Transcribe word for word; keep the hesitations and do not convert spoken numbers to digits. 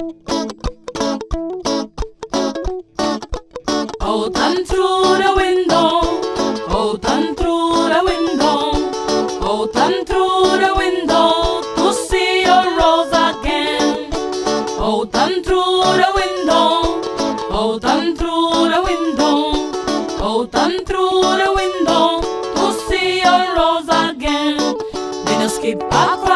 Out and through the window, out and through the window, out and through the window, to see your rose again. Out and through the window, out and through the window, out and through the window, to see your rose again. Let us keep back.